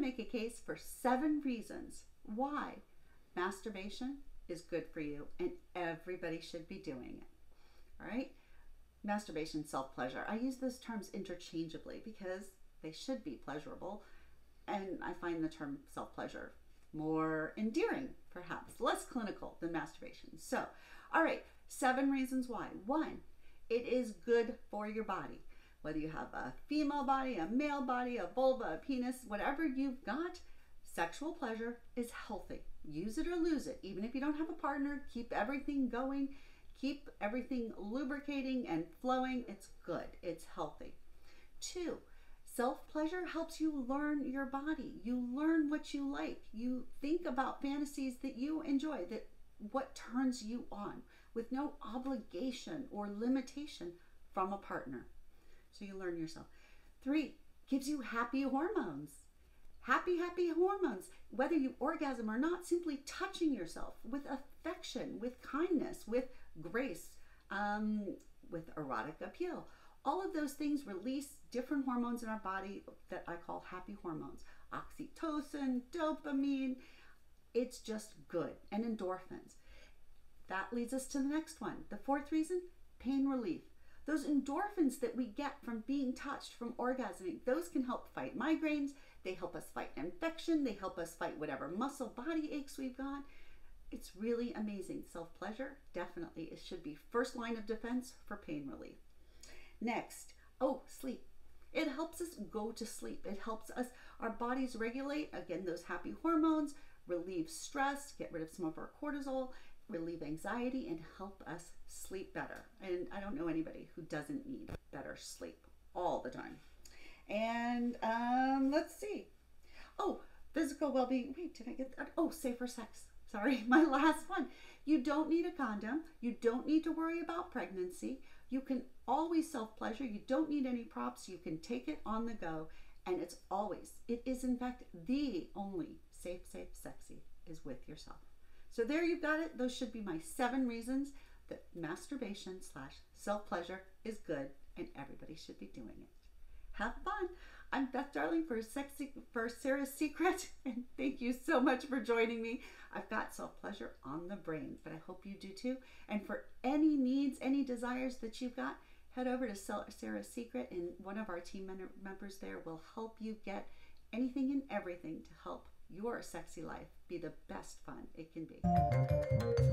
to make a case for 7 reasons why masturbation is good for you and everybody should be doing it. All right? Masturbation, self-pleasure. I use those terms interchangeably because they should be pleasurable, and I find the term self-pleasure more endearing, perhaps less clinical than masturbation. So, all right, 7 reasons why. 1, it is good for your body. Whether you have a female body, a male body, a vulva, a penis, whatever you've got, sexual pleasure is healthy. Use it or lose it. Even if you don't have a partner, keep everything going, keep everything lubricating and flowing. It's good, it's healthy. 2, self-pleasure helps you learn your body. You learn what you like. You think about fantasies that you enjoy, that what turns you on, with no obligation or limitation from a partner. So you learn yourself. 3, gives you happy hormones. Happy, happy hormones. Whether you orgasm or not, simply touching yourself with affection, with kindness, with grace, with erotic appeal. All of those things release different hormones in our body that I call happy hormones. Oxytocin, dopamine, it's just good, and endorphins. That leads us to the next one. The 4th reason, pain relief. Those endorphins that we get from being touched, from orgasming, those can help fight migraines. They help us fight infection. They help us fight whatever muscle body aches we've got. It's really amazing. Self-pleasure, definitely. It should be first line of defense for pain relief. Next, sleep. It helps us go to sleep. It helps us, our bodies regulate, again, those happy hormones, relieve stress, get rid of some of our cortisol, relieve anxiety, and help us sleep better. And I don't know anybody who doesn't need better sleep all the time. And let's see. Physical well-being. Wait, did I get that? Safer sex. Sorry, my last one. You don't need a condom. You don't need to worry about pregnancy. You can always self-pleasure. You don't need any props. You can take it on the go. And it is in fact the only safe, sexy is with yourself. So there you've got it. Those should be my 7 reasons that masturbation / self-pleasure is good and everybody should be doing it. Have fun. I'm Beth Darling for Sara's Secret, and thank you so much for joining me. I've got self-pleasure on the brain, but I hope you do too. And for any needs, any desires that you've got, head over to Sara's Secret, and one of our team members there will help you get anything and everything to help your sexy life be the best fun it can be.